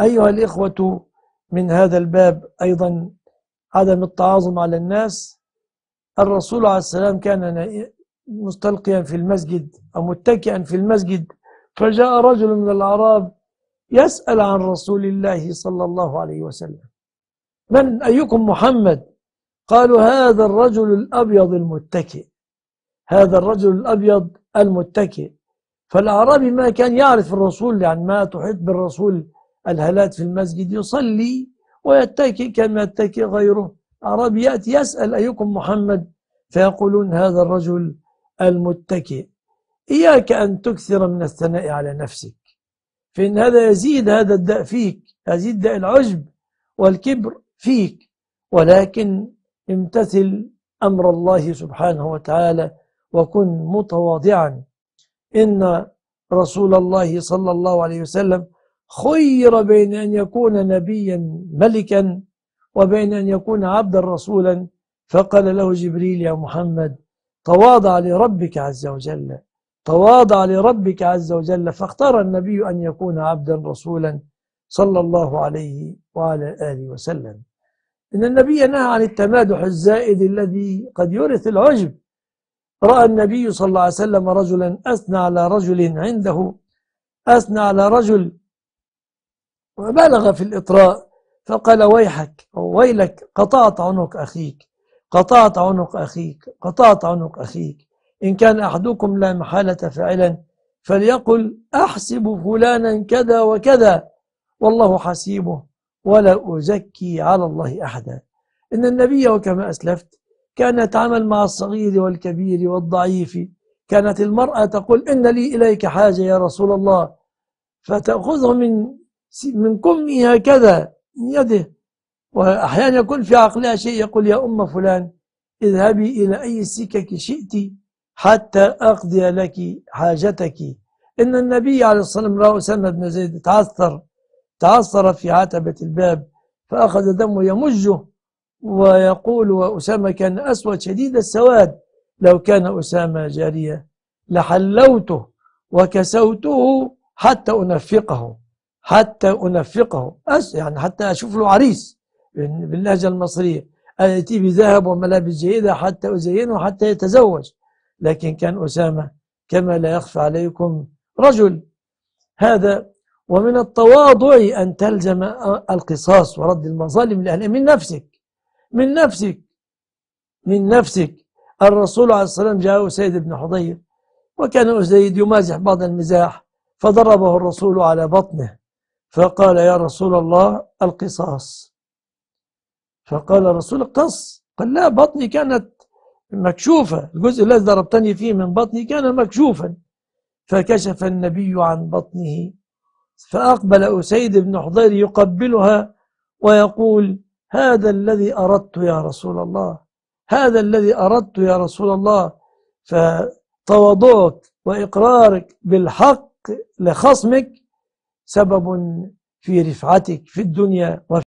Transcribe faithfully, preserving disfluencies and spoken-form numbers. أيها الإخوة، من هذا الباب أيضا عدم التعاظم على الناس. الرسول عليه السلام كان مستلقيا في المسجد أو متكئا في المسجد، فجاء رجل من الأعراب يسأل عن رسول الله صلى الله عليه وسلم: من أيكم محمد؟ قالوا: هذا الرجل الأبيض المتكئ، هذا الرجل الأبيض المتكئ. فالأعرابي ما كان يعرف الرسول، يعني ما تحيط بالرسول الهالات في المسجد، يصلي ويتكئ كما يتكئ غيره. الأعرابي يأتي يسأل: أيكم محمد؟ فيقولون: هذا الرجل المتكئ. إياك أن تكثر من الثناء على نفسك، فإن هذا يزيد هذا الداء فيك، يزيد داء العجب والكبر فيك. ولكن امتثل أمر الله سبحانه وتعالى وكن متواضعا. إن رسول الله صلى الله عليه وسلم خير بين أن يكون نبيا ملكا وبين أن يكون عبدا رسولا، فقال له جبريل: يا محمد تواضع لربك عز وجل، تواضع لربك عز وجل. فاختار النبي أن يكون عبدا رسولا صلى الله عليه وعلى آله وسلم. إن النبي نهى عن التمادح الزائد الذي قد يورث العجب. رأى النبي صلى الله عليه وسلم رجلا أثنى على رجل عنده، أثنى على رجل وبلغ في الإطراء، فقال: ويحك أو ويلك، قطعت عنق أخيك، قطعت عنق أخيك، قطعت عنق أخيك. إن كان أحدكم لا محالة فاعلا فليقل: أحسب فلانا كذا وكذا، والله حسيبه، ولا أزكي على الله أحدا. إن النبي وكما أسلفت كان يتعامل مع الصغير والكبير والضعيف. كانت المرأة تقول: إن لي إليك حاجة يا رسول الله، فتأخذه من من كمه هكذا من يده، وأحيانا يكون في عقلها شيء، يقول: يا أم فلان اذهبي إلى أي سكك شئت حتى أقضي لك حاجتك. إن النبي عليه الصلاة والسلام رأى أسامة بن زيد تعثر تعثر في عتبة الباب، فأخذ دمه يمجه ويقول: وأسامة كان أسود شديد السواد، لو كان أسامة جارية لحلوته وكسوته حتى أنفقه، حتى أنفقه، يعني حتى أشوف له عريس باللهجة المصرية، آتي بذهب وملابس جيدة حتى أزينه حتى يتزوج. لكن كان أسامة كما لا يخفى عليكم رجل هذا. ومن التواضع أن تلزم القصاص ورد المظالم لأهلها من نفسك، من نفسك، من نفسك. الرسول عليه الصلاة والسلام جاءه أسيد بن حضير، وكان أسيد يمازح بعض المزاح، فضربه الرسول على بطنه، فقال: يا رسول الله القصاص. فقال الرسول: اقتص. قال: لا، بطني كانت مكشوفة، الجزء الذي ضربتني فيه من بطني كان مكشوفا. فكشف النبي عن بطنه، فأقبل أسيد بن حضير يقبلها ويقول: هذا الذي أردت يا رسول الله، هذا الذي أردت يا رسول الله. فتواضعك وإقرارك بالحق لخصمك سبب في رفعتك في الدنيا وفي